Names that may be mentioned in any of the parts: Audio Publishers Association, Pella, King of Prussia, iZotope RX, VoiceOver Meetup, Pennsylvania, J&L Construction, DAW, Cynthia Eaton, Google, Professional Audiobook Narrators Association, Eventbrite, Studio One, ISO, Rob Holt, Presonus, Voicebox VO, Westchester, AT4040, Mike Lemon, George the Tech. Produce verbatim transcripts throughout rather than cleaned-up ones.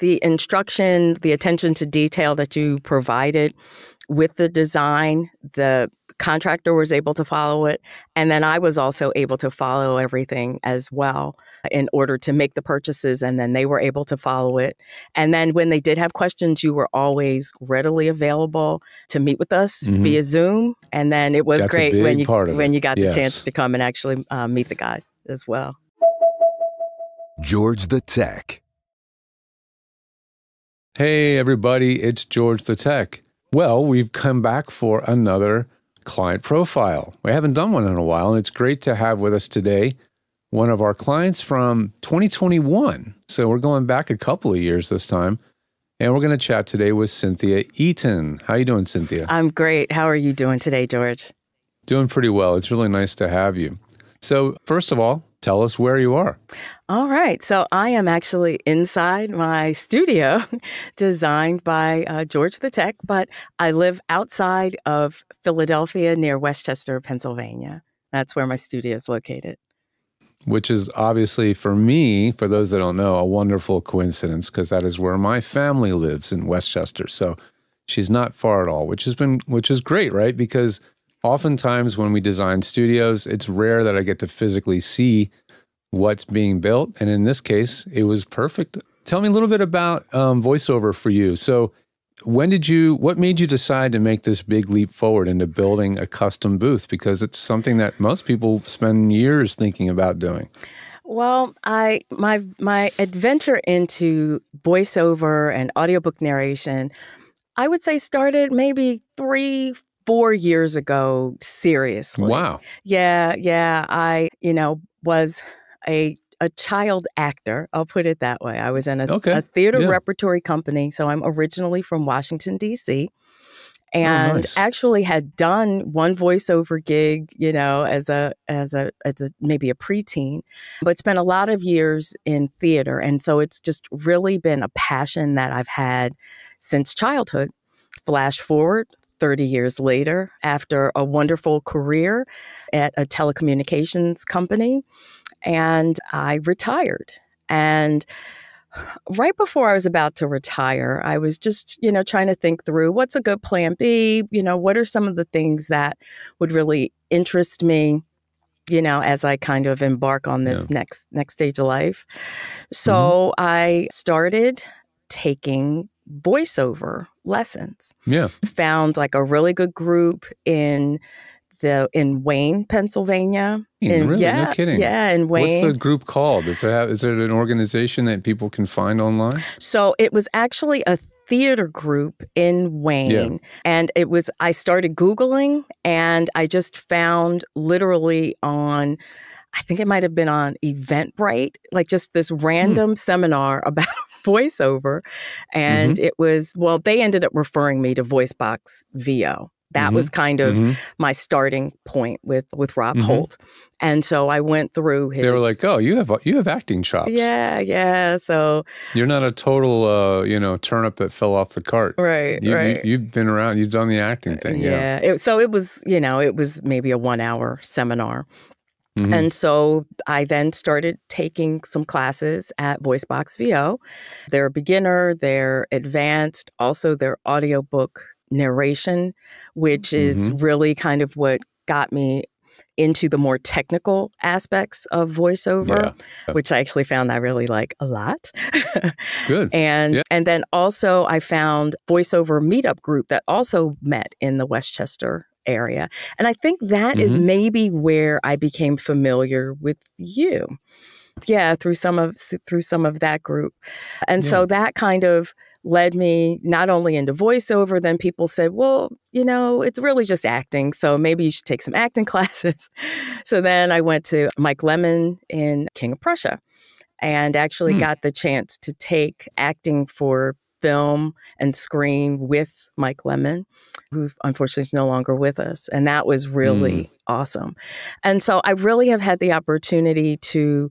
the instruction, the attention to detail that you provided with the design, the contractor was able to follow it. And then I was also able to follow everything as well in order to make the purchases. And then they were able to follow it. And then when they did have questions, you were always readily available to meet with us mm-hmm. via Zoom. And then it was That's great when you, when you got yes. the chance to come and actually uh, meet the guys as well. George the Tech. Hey, everybody, it's George the Tech. Well, we've come back for another client profile. We haven't done one in a while, and it's great to have with us today one of our clients from twenty twenty-one. So we're going back a couple of years this time, and we're going to chat today with Cynthia Eaton. How are you doing, Cynthia? I'm great. How are you doing today, George? Doing pretty well. It's really nice to have you. So first of all, tell us where you are. All right. So I am actually inside my studio designed by uh, George the Tech, but I live outside of Philadelphia near Westchester, Pennsylvania. That's where my studio is located. Which is obviously, for me, for those that don't know, a wonderful coincidence, because that is where my family lives in Westchester. So she's not far at all, which has been, which is great, right? Because oftentimes when we design studios, it's rare that I get to physically see what's being built. And in this case, it was perfect. Tell me a little bit about um, VoiceOver for you. So when did you, what made you decide to make this big leap forward into building a custom booth? Because it's something that most people spend years thinking about doing. Well, I my my adventure into voiceover and audiobook narration, I would say started maybe three, Four years ago, seriously. Wow. Yeah, yeah. I, you know, was a a child actor. I'll put it that way. I was in a, okay. a theater yeah. repertory company. So I'm originally from Washington, D C, and oh, nice. Actually had done one voiceover gig, you know, as a as a as a maybe a preteen, but spent a lot of years in theater, and so it's just really been a passion that I've had since childhood. Flash forward thirty years later, after a wonderful career at a telecommunications company, and I retired. And right before I was about to retire, I was just, you know, trying to think through what's a good plan B, you know, what are some of the things that would really interest me, you know, as I kind of embark on this yeah. next next stage of life. So mm-hmm. I started taking voiceover lessons. Yeah. Found like a really good group in the in Wayne, Pennsylvania. In, really? Yeah, no kidding. Yeah, in Wayne. What's the group called? Is there, is there an organization that people can find online? So it was actually a theater group in Wayne. Yeah. And it was, I started Googling and I just found literally on, I think it might have been on Eventbrite, like just this random hmm. seminar about voiceover. And mm-hmm. it was, well, they ended up referring me to Voicebox V O. That mm-hmm. was kind of mm-hmm. my starting point with, with Rob mm-hmm. Holt. And so I went through his... They were like, oh, you have you have acting chops. Yeah, yeah, so... You're not a total, uh, you know, turnip that fell off the cart. Right, you, right. You, you've been around, you've done the acting thing, yeah. yeah. It, so it was, you know, it was maybe a one-hour seminar. Mm-hmm. And so I then started taking some classes at Voicebox V O. They're beginner, they're advanced, also their audiobook narration, which is mm-hmm. really kind of what got me into the more technical aspects of voiceover, yeah. which I actually found I really like a lot. Good. And, yeah. and then also I found VoiceOver Meetup group that also met in the Westchester area. And I think that mm-hmm. is maybe where I became familiar with you. Yeah, through some of through some of that group. And yeah. so that kind of led me not only into voiceover, then people said, well, you know, it's really just acting. So maybe you should take some acting classes. So then I went to Mike Lemon in King of Prussia and actually mm. got the chance to take acting for film and screen with Mike Lemon, who unfortunately is no longer with us. And that was really mm. awesome. And so I really have had the opportunity to,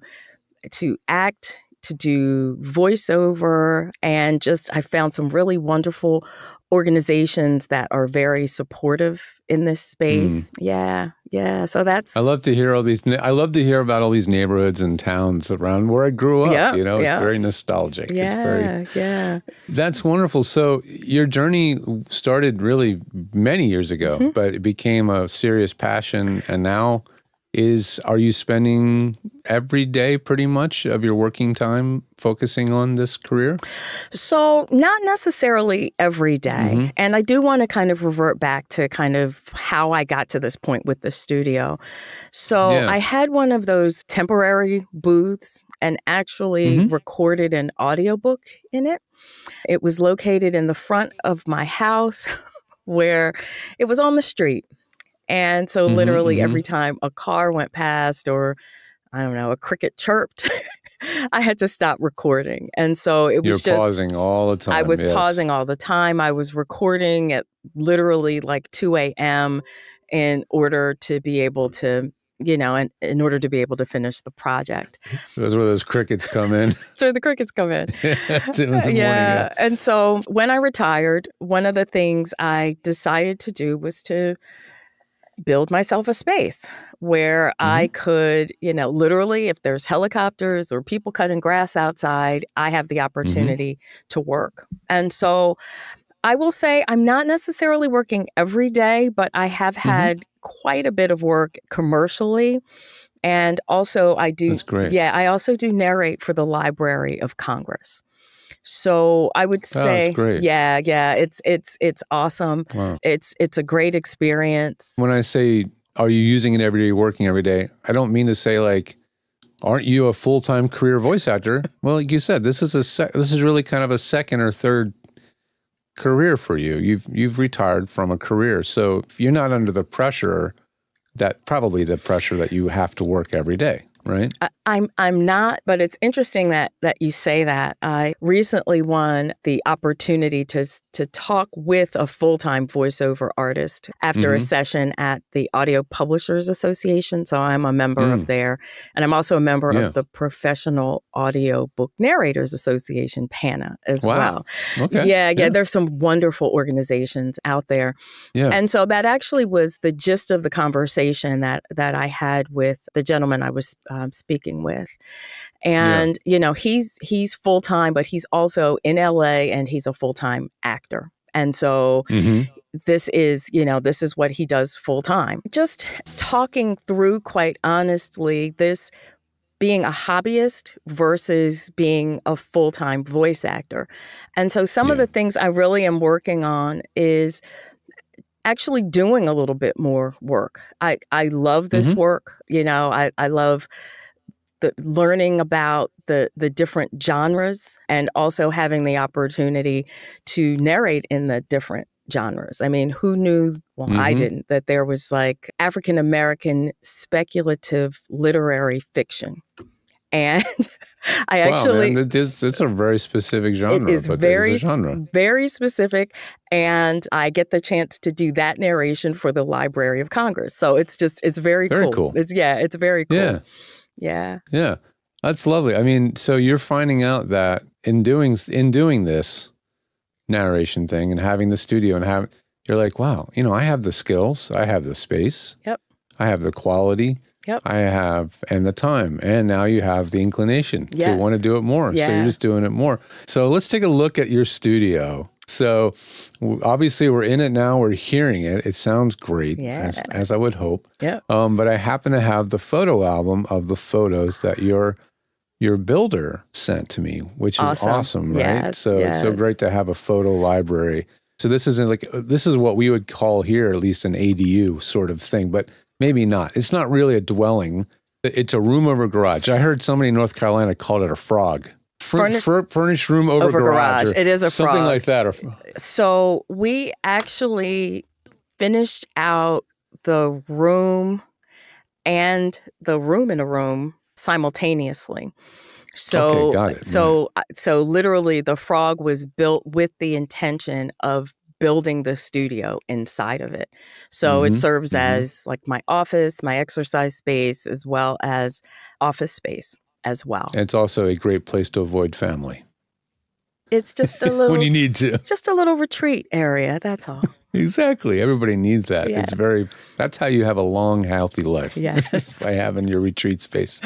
to act, to do voiceover, and just I found some really wonderful organizations that are very supportive in this space. Mm. Yeah, yeah. So that's. I love to hear all these. I love to hear about all these neighborhoods and towns around where I grew up. Yep, you know, yep. It's very nostalgic. Yeah, it's very, yeah. That's wonderful. So your journey started really many years ago, mm-hmm. but it became a serious passion, and now. Is are you spending every day pretty much of your working time focusing on this career? So not necessarily every day. Mm-hmm. And I do want to kind of revert back to kind of how I got to this point with the studio. So yeah. I had one of those temporary booths and actually mm-hmm. recorded an audiobook in it. It was located in the front of my house where it was on the street. And so literally mm-hmm, every time a car went past or, I don't know, a cricket chirped, I had to stop recording. And so it was You're just... pausing all the time. I was yes. pausing all the time. I was recording at literally like two A M in order to be able to, you know, in, in order to be able to finish the project. Those where those crickets come in. That's where the crickets come in. yeah. In morning, yeah. And so when I retired, one of the things I decided to do was to... build myself a space where mm-hmm. I could, you know, literally if there's helicopters or people cutting grass outside, I have the opportunity mm-hmm. to work. And so I will say I'm not necessarily working every day, but I have had mm-hmm. quite a bit of work commercially. And also I do, That's great. yeah, I also do narrate for the Library of Congress. So I would say, oh, yeah, yeah, it's it's it's awesome. Wow. It's it's a great experience. When I say, are you using it every day, working every day? I don't mean to say like, aren't you a full-time career voice actor? Well, like you said, this is a sec this is really kind of a second or third career for you. You've you've retired from a career, so if you're not under the pressure that probably the pressure that you have to work every day. Right. I, I'm I'm not, but it's interesting that that you say that. I recently won the opportunity to to talk with a full-time voiceover artist after mm-hmm. a session at the Audio Publishers Association. So I'm a member mm. of there, and I'm also a member yeah. of the Professional Audiobook Narrators Association, PANA, as wow. well. Okay. Yeah, yeah, yeah. There's some wonderful organizations out there, yeah. and so that actually was the gist of the conversation that that I had with the gentleman I was. Um, speaking with, and yeah. you know he's he's full time, but he's also in L A and he's a full time actor, and so mm-hmm. this is you know this is what he does full time. Just talking through, quite honestly, this being a hobbyist versus being a full time voice actor, and so some yeah. of the things I really am working on is. Actually doing a little bit more work. I, I love this mm-hmm. work. You know, I, I love the learning about the, the different genres and also having the opportunity to narrate in the different genres. I mean, who knew, well, mm-hmm. I didn't, that there was like African-American speculative literary fiction. And I actually... Wow, man. It's, it's a very specific genre. It is but very, it is a genre. very specific. And I get the chance to do that narration for the Library of Congress. So it's just, it's very, very cool. cool. It's, yeah, it's very cool. Yeah. Yeah. Yeah. That's lovely. I mean, so you're finding out that in doing, in doing this narration thing and having the studio and have you're like, wow, you know, I have the skills. I have the space. Yep. I have the quality. Yep. I have, and the time, and now you have the inclination yes. to want to do it more. Yeah. So you're just doing it more. So let's take a look at your studio. So obviously we're in it now, we're hearing it. It sounds great, yeah. as, as I would hope. Yep. Um, but I happen to have the photo album of the photos that your your builder sent to me, which is awesome, awesome right? Yes, so yes. it's so great to have a photo library. So this isn't like, this is what we would call here, at least an A D U sort of thing, but maybe not. It's not really a dwelling. It's a room over garage. I heard somebody in North Carolina called it a frog. Furnish, Fur furnished room over, over garage. garage. It is a something frog. Something like that. So we actually finished out the room and the room in a room simultaneously. So, okay, got it. so, yeah. so literally the frog was built with the intention of building the studio inside of it. So mm-hmm. it serves mm-hmm. as like my office, my exercise space, as well as office space. as well. And it's also a great place to avoid family. It's just a little when you need to. Just a little retreat area, that's all. Exactly. Everybody needs that. Yes. It's very that's how you have a long, healthy life. Yes. By having your retreat space.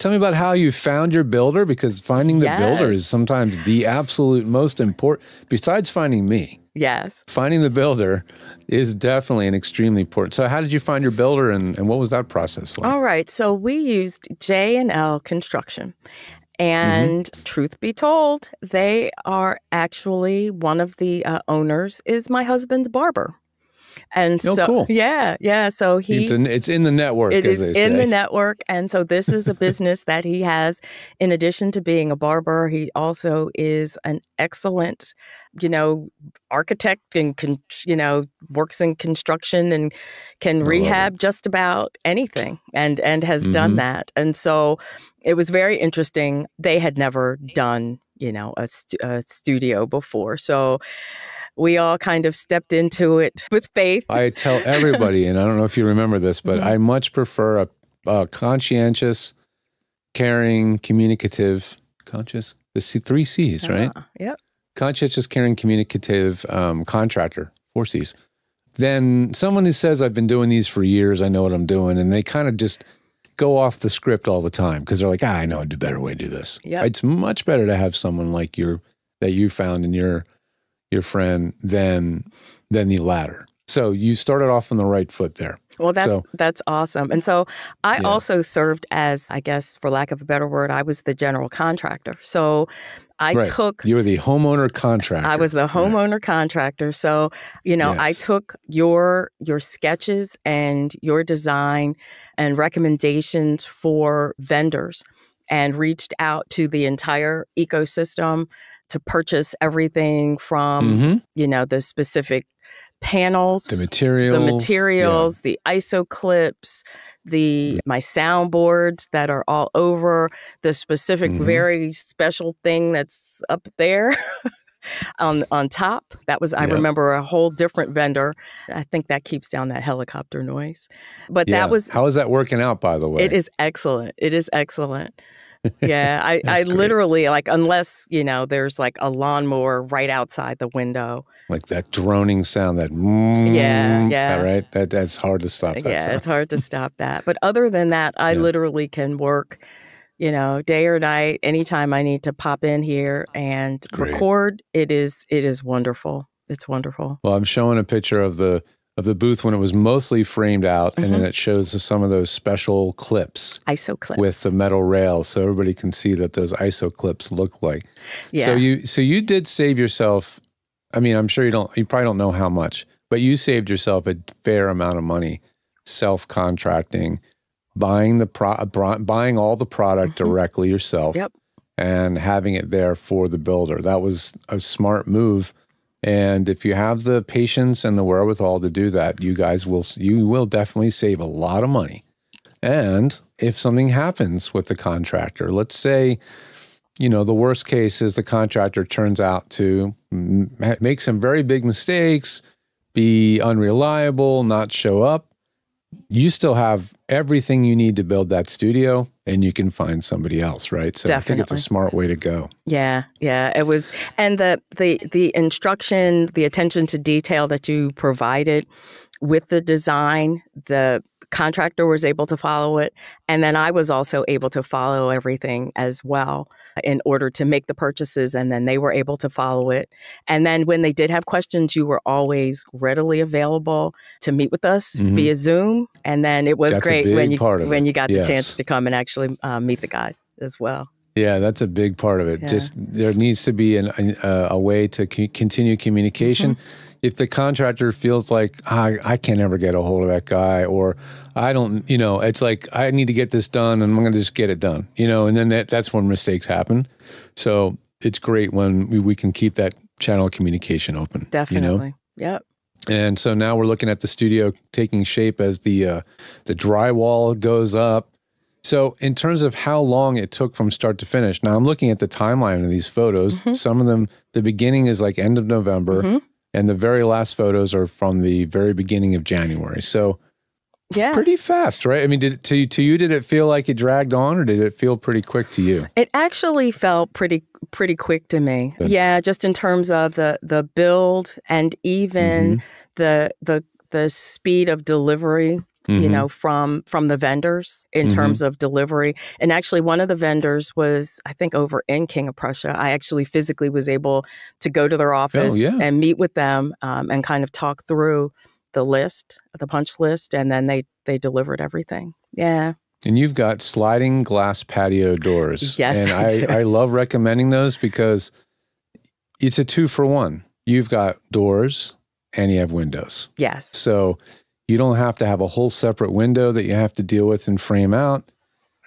Tell me about how you found your builder, because finding the yes. builder is sometimes the absolute most important, besides finding me. Yes. Finding the builder is definitely an extremely important. So how did you find your builder, and, and what was that process like? All right. So we used J and L Construction. And mm-hmm. truth be told, they are actually, one of the uh, owners is my husband's barber. And oh, so, cool. yeah, yeah. So he, it's in, it's in the network. It is in the network. And so this is a business that he has. In addition to being a barber, he also is an excellent, you know, architect and, con you know, works in construction and can rehab just about anything, and, and has mm-hmm. done that. And so it was very interesting. They had never done, you know, a, st a studio before. So we all kind of stepped into it with faith. I tell everybody, and I don't know if you remember this, but mm-hmm. I much prefer a, a conscientious, caring, communicative, conscious, the C, three C's, right? Uh, yep. Conscientious, caring, communicative um, contractor, four C's. Then someone who says, I've been doing these for years, I know what I'm doing, and they kind of just go off the script all the time because they're like, ah, I know a better way to do this. Yep. It's much better to have someone like your, that you found in your, your friend than than the latter. So you started off on the right foot there. Well, that's so, that's awesome. And so I yeah. also served as, I guess, for lack of a better word, I was the general contractor. So I right. took... You were the homeowner contractor. I was the homeowner right. contractor. So, you know, yes. I took your your sketches and your design and recommendations for vendors and reached out to the entire ecosystem to purchase everything from, mm-hmm. you know, the specific panels, the materials, the materials, yeah. the I S O clips, the yeah. my soundboards that are all over, the specific mm-hmm. very special thing that's up there on on top. That was, I yeah. remember, a whole different vendor. I think that keeps down that helicopter noise. But yeah. that was... How is that working out, by the way? It is excellent. It is excellent. Yeah, I, I literally, great. like, unless, you know, there's like a lawnmower right outside the window. Like that droning sound, that mm, yeah, yeah. All right, that, that's hard to stop that Yeah, sound. It's hard to stop that. But other than that, I yeah. literally can work, you know, day or night, anytime I need to pop in here and great. record. It is, it is wonderful. It's wonderful. Well, I'm showing a picture of the of the booth when it was mostly framed out, mm-hmm. and then it shows some of those special clips. I S O clips. With the metal rails, so everybody can see that those I S O clips look like. Yeah. So you, so you did save yourself, I mean, I'm sure you don't, you probably don't know how much, but you saved yourself a fair amount of money self-contracting, buying the pro, buying all the product mm-hmm. directly yourself, yep. and having it there for the builder. That was a smart move. And if you have the patience and the wherewithal to do that, you guys will, you will definitely save a lot of money. And if something happens with the contractor, let's say, you know, the worst case is the contractor turns out to make some very big mistakes, be unreliable, not show up, you still have everything you need to build that studio, and you can find somebody else, right? So definitely. I think it's a smart way to go. Yeah, yeah, it was. And the, the, the instruction, the attention to detail that you provided with the design, the contractor was able to follow it. And then I was also able to follow everything as well in order to make the purchases. And then they were able to follow it. And then when they did have questions, you were always readily available to meet with us mm-hmm. via Zoom. And then it was that's great when you, when you got yes. the chance to come and actually uh, meet the guys as well. Yeah, that's a big part of it. Yeah. Just there needs to be an, an, uh, a way to c continue communication. Mm-hmm. If the contractor feels like, I, I can't ever get a hold of that guy, or I don't, you know, it's like, I need to get this done and I'm going to just get it done, you know, and then that, that's when mistakes happen. So it's great when we, we can keep that channel of communication open. Definitely. You know? Yep. And so now we're looking at the studio taking shape as the, uh, the drywall goes up. So in terms of how long it took from start to finish, now I'm looking at the timeline of these photos. Mm-hmm. Some of them, the beginning is like end of November. Mm-hmm. And the very last photos are from the very beginning of January. So yeah. pretty fast, right? I mean, did to, to you, did it feel like it dragged on, or did it feel pretty quick to you? It actually felt pretty pretty quick to me. Good. Yeah, just in terms of the the build and even mm-hmm. the the the speed of delivery. Mm-hmm. You know, from from the vendors in mm-hmm. terms of delivery. And actually, one of the vendors was, I think, over in King of Prussia. I actually physically was able to go to their office oh, yeah. and meet with them um, and kind of talk through the list, the punch list, and then they they delivered everything. Yeah. And you've got sliding glass patio doors. Yes, and I, I, do. I love recommending those because it's a two for one. You've got doors and you have windows. Yes. So you don't have to have a whole separate window that you have to deal with and frame out.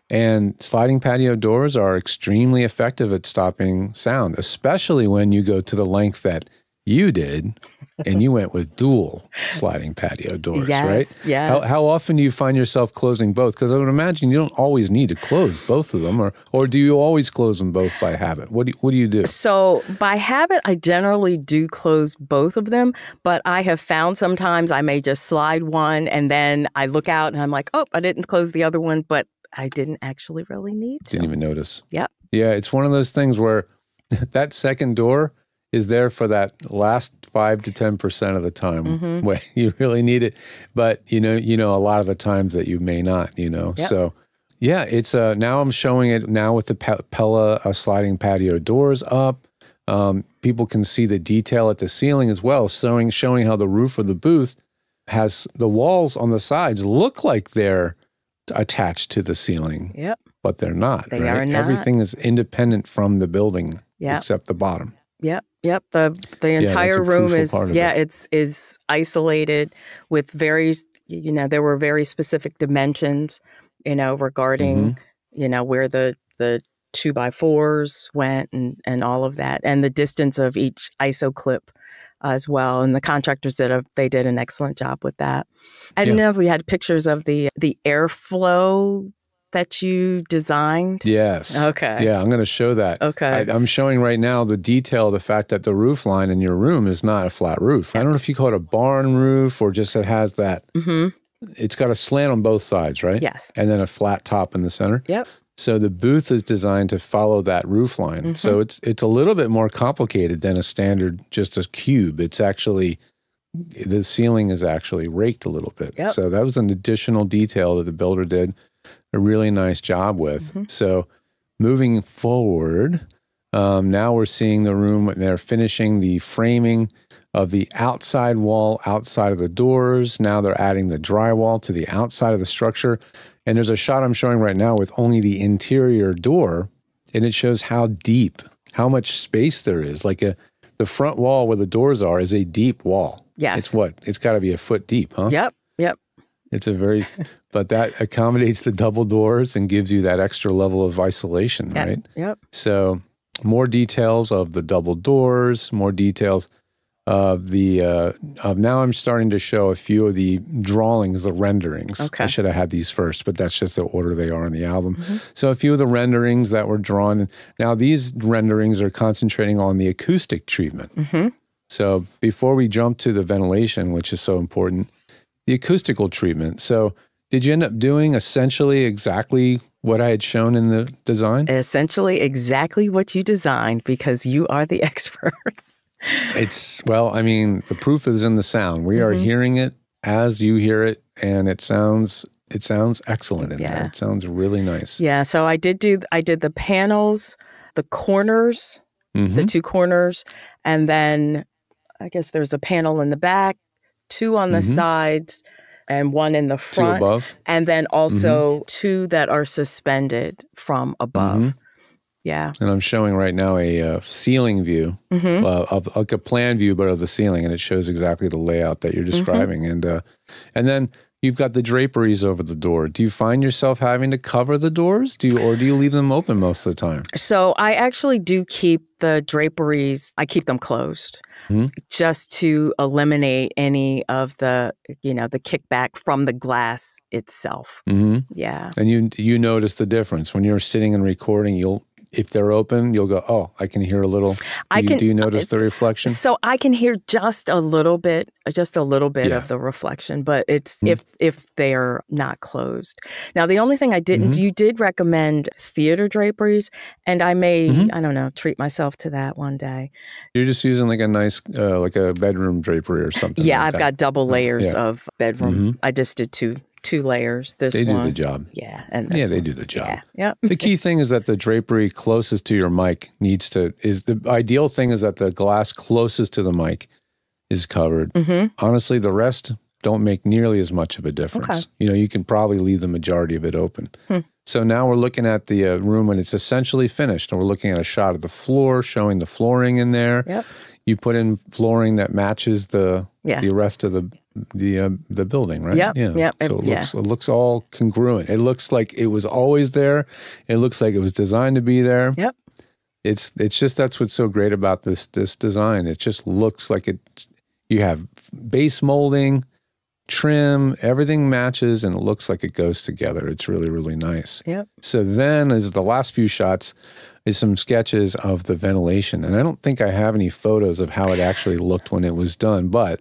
And sliding patio doors are extremely effective at stopping sound, especially when you go to the length that you did and you went with dual sliding patio doors, yes, right? Yes. How, how often do you find yourself closing both? Because I would imagine you don't always need to close both of them, or, or do you always close them both by habit? What do, what do you do? So by habit, I generally do close both of them, but I have found sometimes I may just slide one and then I look out and I'm like, oh, I didn't close the other one, but I didn't actually really need to. Didn't even notice. Yep. Yeah, it's one of those things where that second door is there for that last five to ten percent of the time mm-hmm. when you really need it. But, you know, you know, a lot of the times that you may not, you know. Yep. So, yeah, it's uh, now I'm showing it now with the Pella uh, sliding patio doors up. Um, people can see the detail at the ceiling as well, showing, showing how the roof of the booth has the walls on the sides look like they're attached to the ceiling. Yep. But they're not. They right? are not. Everything is independent from the building yep. except the bottom. Yep. Yep. The the entire yeah, room is, yeah, it. it's is isolated with very, you know, there were very specific dimensions, you know, regarding, mm-hmm. you know, where the, the two by fours went and, and all of that, and the distance of each I S O clip as well. And the contractors did a, they did an excellent job with that. I don't yeah. know if we had pictures of the, the airflow that you designed? Yes. Okay. Yeah, I'm going to show that. Okay. I, I'm showing right now the detail, the fact that the roof line in your room is not a flat roof. I don't know if you call it a barn roof or just it has that. Mm-hmm. It's got a slant on both sides, right? Yes. And then a flat top in the center. Yep. So the booth is designed to follow that roof line. Mm-hmm. So it's it's a little bit more complicated than a standard, just a cube. It's actually, the ceiling is actually raked a little bit. Yep. So that was an additional detail that the builder did a really nice job with. Mm-hmm. So moving forward, um, now we're seeing the room when they're finishing the framing of the outside wall, outside of the doors. Now they're adding the drywall to the outside of the structure. And there's a shot I'm showing right now with only the interior door, and it shows how deep, how much space there is. Like a, the front wall where the doors are is a deep wall. Yeah. It's what? It's gotta be a foot deep, huh? Yep, yep. It's a very, but that accommodates the double doors and gives you that extra level of isolation, yep. right? Yep. So more details of the double doors, more details of the, uh, of now I'm starting to show a few of the drawings, the renderings. Okay. I should have had these first, but that's just the order they are in the album. Mm-hmm. So a few of the renderings that were drawn. Now these renderings are concentrating on the acoustic treatment. Mm-hmm. So before we jump to the ventilation, which is so important, the acoustical treatment. So did you end up doing essentially exactly what I had shown in the design? Essentially exactly what you designed, because you are the expert. It's, well, I mean, the proof is in the sound. We mm-hmm. are hearing it as you hear it, and it sounds it sounds excellent in yeah. there. It sounds really nice. Yeah, so I did do I did the panels, the corners, mm-hmm. the two corners, and then I guess there's a panel in the back, two on the mm-hmm. sides and one in the front. Two above. And then also mm-hmm. two that are suspended from above. Mm-hmm. Yeah. And I'm showing right now a uh, ceiling view, mm-hmm. uh, of like a plan view, but of the ceiling. And it shows exactly the layout that you're describing. Mm-hmm. And, uh, and then you've got the draperies over the door. Do you find yourself having to cover the doors? Do you, or do you leave them open most of the time? So I actually do keep the draperies, I keep them closed. Mm-hmm. Just to eliminate any of the, you know, the kickback from the glass itself. Mm-hmm. Yeah. And you you notice the difference when you're sitting and recording. You'll if they're open, you'll go, oh, I can hear a little. I you, can, do you notice the reflection? So I can hear just a little bit, just a little bit yeah. of the reflection, but it's mm-hmm. if if they're not closed. Now, the only thing I didn't, mm-hmm. you did recommend theater draperies, and I may, mm-hmm. I don't know, treat myself to that one day. You're just using like a nice, uh, like a bedroom drapery or something. Yeah, like I've that. got double layers yeah. of bedroom. Mm-hmm. I just did two. Two layers. This they one. do the job. Yeah, and this yeah, they one. do the job. Yeah. Yep. The key thing is that the drapery closest to your mic needs to is the ideal thing is that the glass closest to the mic is covered. Mm-hmm. Honestly, the rest don't make nearly as much of a difference. Okay. You know, you can probably leave the majority of it open. Hmm. So now we're looking at the uh, room when it's essentially finished, and we're looking at a shot of the floor, showing the flooring in there. Yep. You put in flooring that matches the yeah. the rest of the. the uh, the building, right? Yep, yeah, yep, so it looks, yeah. it looks all congruent. It looks like it was always there. It looks like it was designed to be there. Yep. It's it's just that's what's so great about this this design. It just looks like it. You have base molding, trim, everything matches, and it looks like it goes together. It's really really nice. Yep. So then, as the last few shots. Is some sketches of the ventilation, and I don't think I have any photos of how it actually looked when it was done, but.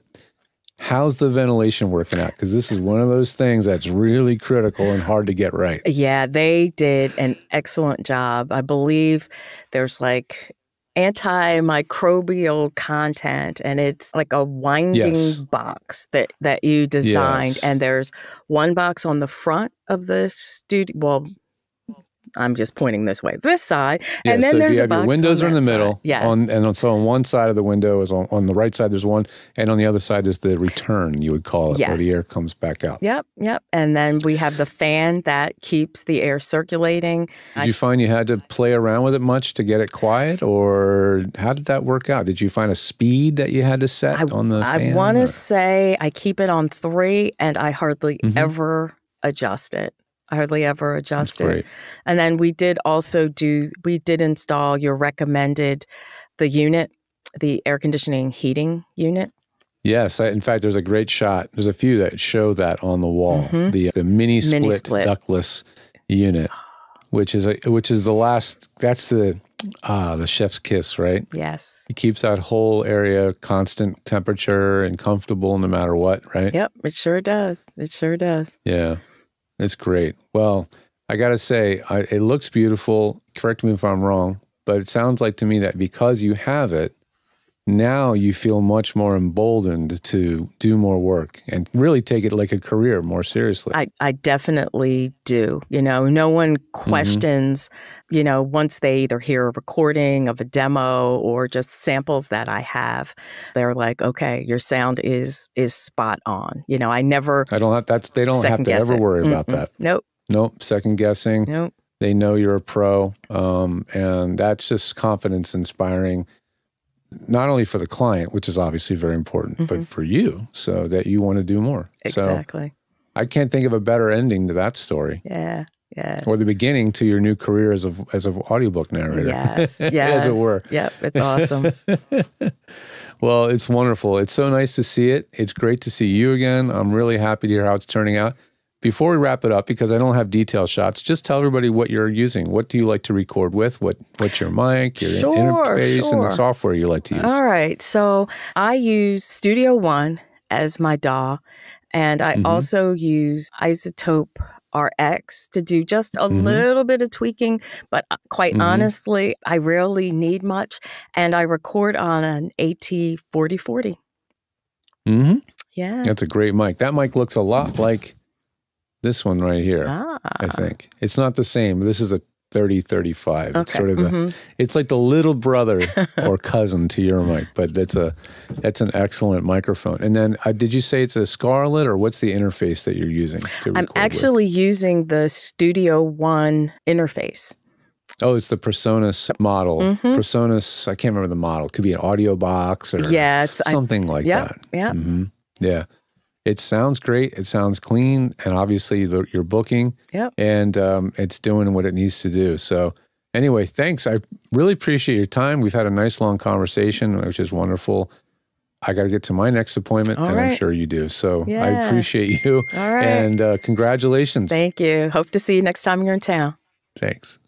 How's the ventilation working out? Because this is one of those things that's really critical and hard to get right. Yeah, they did an excellent job. I believe there's like antimicrobial content, and it's like a winding yes. box that, that you designed. Yes. And there's one box on the front of the studio. Well, I'm just pointing this way, this side, yeah, and then so there's you have a box your windows are in the middle. Yes. On, and so on one side of the window is on, on the right side. There's one, and on the other side is the return. You would call it yes. where the air comes back out. Yep, yep. And then we have the fan that keeps the air circulating. Did I, you find you had to play around with it much to get it quiet, or how did that work out? Did you find a speed that you had to set I, on the? I fan? I want to say I keep it on three, and I hardly mm-hmm. ever adjust it. I hardly ever adjusted. And then we did also do, we did install your recommended, the unit, the air conditioning heating unit. Yes. I, in fact, there's a great shot. There's a few that show that on the wall, mm-hmm. the, the mini split, mini split ductless unit, which is, a, which is the last, that's the, ah, the chef's kiss, right? Yes. It keeps that whole area constant temperature and comfortable no matter what, right? Yep. It sure does. It sure does. Yeah. It's great. Well, I got to say, I, it looks beautiful. Correct me if I'm wrong, but it sounds like to me that because you have it, now you feel much more emboldened to do more work and really take it like a career more seriously. I, I definitely do. You know, no one questions, mm-hmm. you know, once they either hear a recording of a demo or just samples that I have, they're like, okay, your sound is is spot on. You know, I never I don't have that's they don't have to ever it. worry mm-hmm. about that. Nope. Nope. Second guessing. Nope. They know you're a pro. Um, and that's just confidence inspiring. Not only for the client, which is obviously very important, mm-hmm. but for you, so that you want to do more. Exactly. So I can't think of a better ending to that story. Yeah, yeah. Or the beginning to your new career as a as an audiobook narrator. Yes, yes. As it were. Yep, it's awesome. Well, it's wonderful. It's so nice to see it. It's great to see you again. I'm really happy to hear how it's turning out. Before we wrap it up, because I don't have detail shots, just tell everybody what you're using. What do you like to record with? What What's your mic, your sure, interface, sure. and the software you like to use? All right. So I use Studio One as my D A W, and I mm-hmm. also use iZotope R X to do just a mm-hmm. little bit of tweaking, but quite mm-hmm. honestly, I rarely need much, and I record on an A T forty forty. Mm-hmm. Yeah. That's a great mic. That mic looks a lot like... this one right here, ah. I think. It's not the same. This is a thirty thirty-five. Okay. It's sort of mm-hmm. the, it's like the little brother or cousin to your mic, but that's a that's an excellent microphone. And then uh, did you say it's a Scarlett, or what's the interface that you're using to record? I'm actually with? using the Studio One interface. Oh, it's the Presonus model. Mm-hmm. Presonus, I can't remember the model. It could be an audio box or yeah, it's, something I, like yep, that. Yep. Mm-hmm. Yeah, yeah. It sounds great. It sounds clean, and obviously the, you're booking, yep. and um, it's doing what it needs to do. So anyway, thanks. I really appreciate your time. We've had a nice long conversation, which is wonderful. I got to get to my next appointment, All and right. I'm sure you do. So yeah. I appreciate you, All right. and uh, congratulations. Thank you. Hope to see you next time you're in town. Thanks.